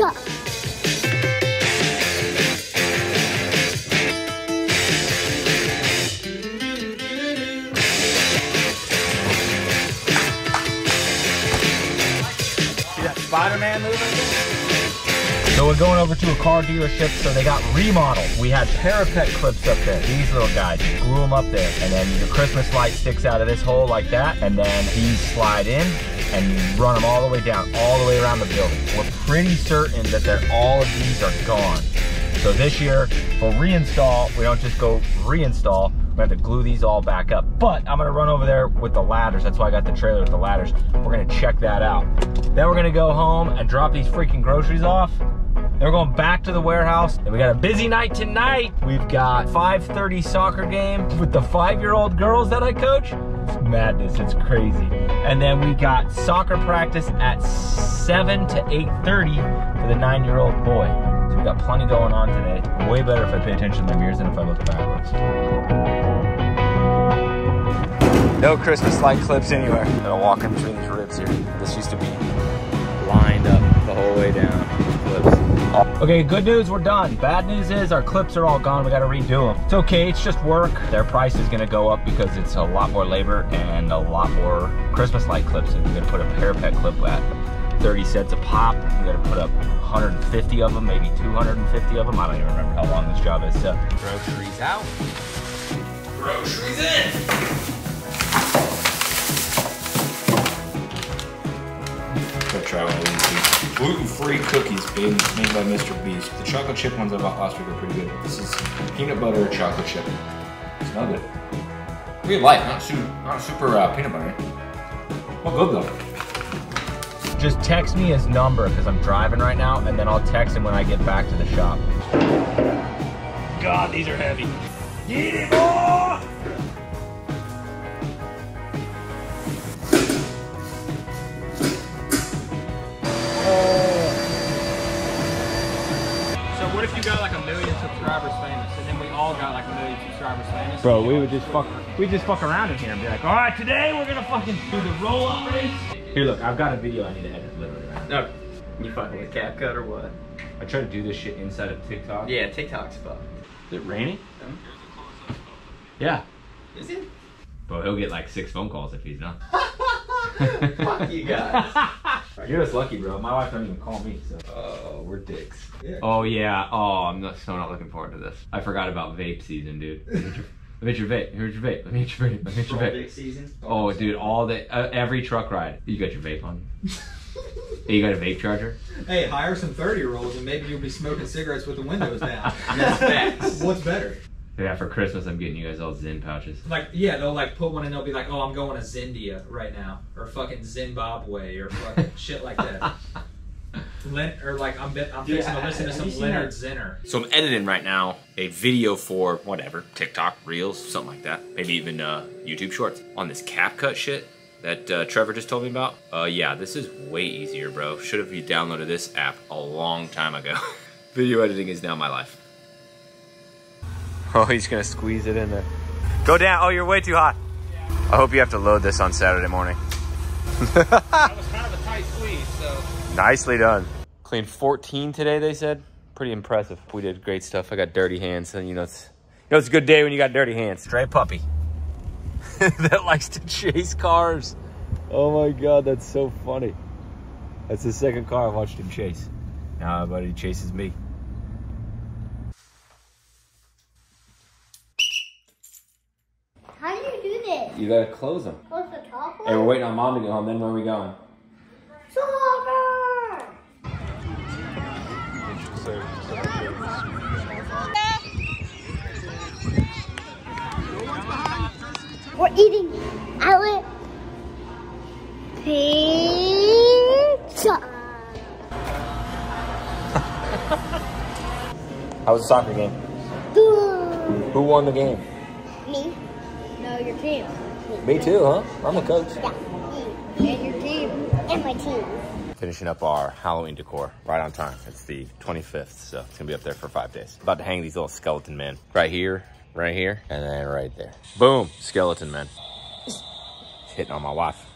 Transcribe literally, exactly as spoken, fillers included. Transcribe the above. up. See that Spider-Man movie? So we're going over to a car dealership, so they got remodeled. We had parapet clips up there. These little guys, you glue them up there. And then your Christmas light sticks out of this hole like that. And then these slide in and you run them all the way down, all the way around the building. We're pretty certain that they're, all of these are gone. So this year, for reinstall, we don't just go reinstall, we have to glue these all back up. But I'm gonna run over there with the ladders. That's why I got the trailer with the ladders. We're gonna check that out. Then we're gonna go home and drop these freaking groceries off. Then we're going back to the warehouse, and we got a busy night tonight. We've got five thirty soccer game with the five-year-old girls that I coach. It's madness, it's crazy. And then we got soccer practice at seven to eight thirty for the nine-year-old boy. So we've got plenty going on today. Way better if I pay attention to the mirrors than if I look backwards. No Christmas light clips anywhere. I'm gonna walk in between these ribs here. This used to be lined up the whole way down. Okay, good news, we're done. Bad news is our clips are all gone. We gotta redo them. It's okay, it's just work. Their price is gonna go up because it's a lot more labor and a lot more Christmas light clips. And we're gonna put a parapet clip at thirty cents a pop. We're gonna put up one hundred fifty of them, maybe two hundred fifty of them. I don't even remember how long this job is. So. Groceries out. Groceries in. Go try one of these. Gluten-free cookies made, made by Mister Beast. The chocolate chip ones I bought last week are pretty good. This is peanut butter chocolate chip. Smell good. Pretty light, not super, not super uh, peanut butter. Well, good though. Just text me his number because I'm driving right now, and then I'll text him when I get back to the shop. God, these are heavy. Get it, boy! What if you got like a million subscribers famous, and then we all got like a million subscribers famous? Bro, we would just fuck, we just fuck around in here and be like, all right, today we're gonna fucking do the roll-up race. Here, look, I've got a video I need to edit literally right now. Okay. You fucking with CapCut or what? I try to do this shit inside of TikTok. Yeah, TikTok's fucked. Is it raining? Um, yeah. Is it? Bro, he'll get like six phone calls if he's not. Fuck you guys. You're just lucky, bro. My wife don't even call me, so. Oh, we're dicks. Yeah. Oh, yeah. Oh, I'm not, so not looking forward to this. I forgot about vape season, dude. Let me hit your, let me hit your vape. Here's your vape. Let me hit your vape. Let me hit your vape. Vape season? Oh, oh dude, all day, uh, every truck ride. You got your vape on? Hey, you got a vape charger? Hey, hire some thirty-year-olds and maybe you'll be smoking cigarettes with the windows down. That's facts. What's better? Yeah, for Christmas, I'm getting you guys all Zen pouches. Like, yeah, they'll like put one and they'll be like, oh, I'm going to Zindia right now. Or fucking Zimbabwe or fucking shit like that. Len or like, I'm, I'm fixing yeah, to listen to some Leonard Zinner. So I'm editing right now a video for whatever, TikTok, Reels, something like that. Maybe even uh, YouTube Shorts. On this CapCut shit that uh, Trevor just told me about. Uh, yeah, this is way easier, bro. Should have you downloaded this app a long time ago. Video editing is now my life. Oh, he's gonna squeeze it in there. Go down, oh, you're way too hot. Yeah. I hope you have to load this on Saturday morning. That was kind of a tight squeeze, so. Nicely done. Cleaned fourteen today, they said. Pretty impressive. We did great stuff. I got dirty hands, and you know, it's, you know, it's a good day when you got dirty hands. Stray puppy. That likes to chase cars. Oh my God, that's so funny. That's the second car I watched him chase. Now, buddy, he chases me. You gotta close them. Close the top one? And we're waiting on Mom to get home, then where are we going? Soccer! We're eating outlet pizza. How was the soccer game? Good. Who won the game? Me. No, your team. Me too, huh? I'm a coach. Yeah, me and your team. And my team. Finishing up our Halloween decor right on time. It's the twenty-fifth, so it's gonna be up there for five days. About to hang these little skeleton men. Right here, right here, and then right there. Boom, skeleton men. Hitting on my wife.